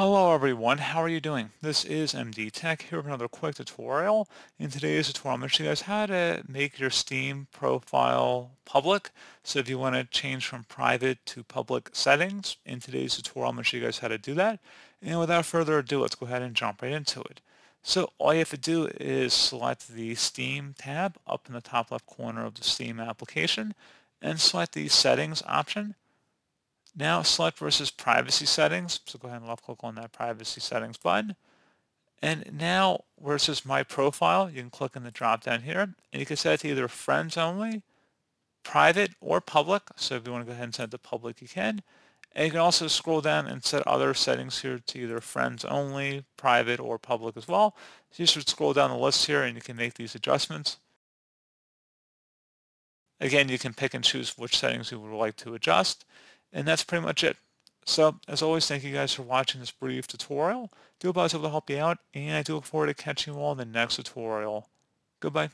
Hello everyone, how are you doing? This is MD Tech here with another quick tutorial. In today's tutorial, I'm going to show you guys how to make your Steam profile public. So if you want to change from private to public settings, in today's tutorial, I'm going to show you guys how to do that. And without further ado, let's go ahead and jump right into it. So all you have to do is select the Steam tab up in the top left corner of the Steam application and select the settings option. Now select versus privacy settings, so go ahead and left click on that privacy settings button. And now where it says my profile, you can click in the drop down here and you can set it to either friends only, private, or public. So if you want to go ahead and set it to public, you can. And you can also scroll down and set other settings here to either friends only, private, or public as well. So you should scroll down the list here and you can make these adjustments. Again, you can pick and choose which settings you would like to adjust. And that's pretty much it. So, as always, thank you guys for watching this brief tutorial. I do hope I was able to help you out, and I do look forward to catching you all in the next tutorial. Goodbye.